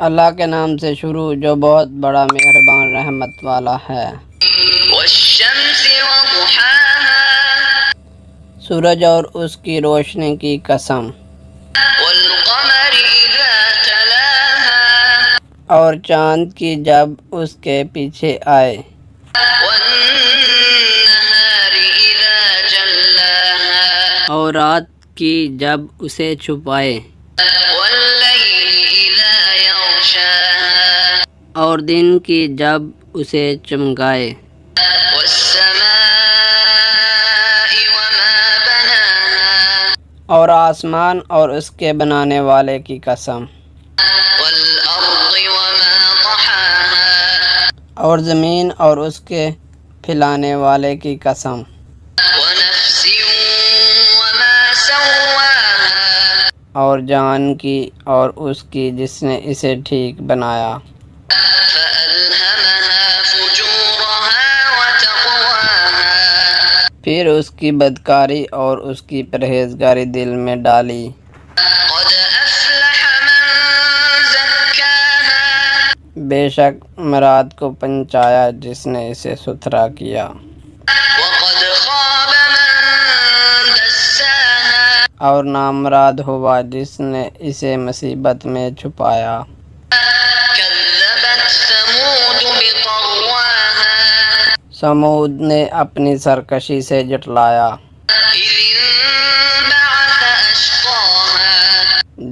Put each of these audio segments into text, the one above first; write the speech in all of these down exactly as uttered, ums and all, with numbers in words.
अल्लाह के नाम से शुरू जो बहुत बड़ा मेहरबान रहमत वाला है। सूरज और उसकी रोशनी की कसम, और चांद की जब उसके पीछे आए, और रात की जब उसे छुपाए, और दिन की जब उसे चमकाए, और आसमान और उसके बनाने वाले की कसम, और ज़मीन और उसके फैलाने वाले की कसम, और जान की और उसकी जिसने इसे ठीक बनाया। फिर उसकी बदकारी और उसकी परहेजगारी दिल में डाली। बेशक मराद को पहुँचाया जिसने इसे सुथरा किया, और नामराद हुआ जिसने इसे मुसीबत में छुपाया। समूद ने अपनी सरकशी से जटलाया,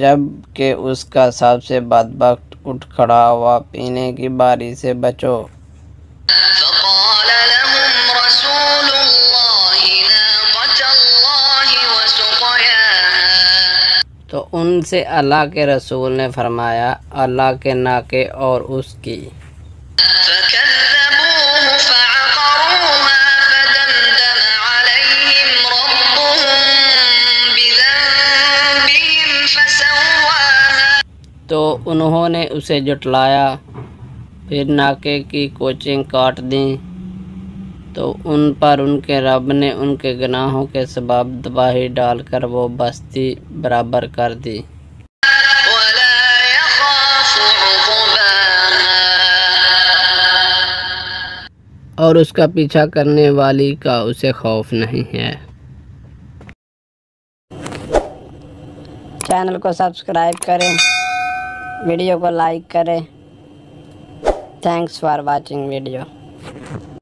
जबकि उसका सबसे बदबख्त उठ खड़ा हुआ, पीने की बारी से बचो। तो उनसे अल्लाह के रसूल ने फरमाया, अल्लाह के नाके और उसकी। तो उन्होंने उसे जुटलाया, फिर नाके की कोचिंग काट दी, तो उन पर उनके रब ने उनके गुनाहों के सबब तबाही डालकर वो बस्ती बराबर कर दी। और उसका पीछा करने वाली का उसे खौफ नहीं है। चैनल को सब्सक्राइब करें, वीडियो को लाइक करें। Thanks for watching video.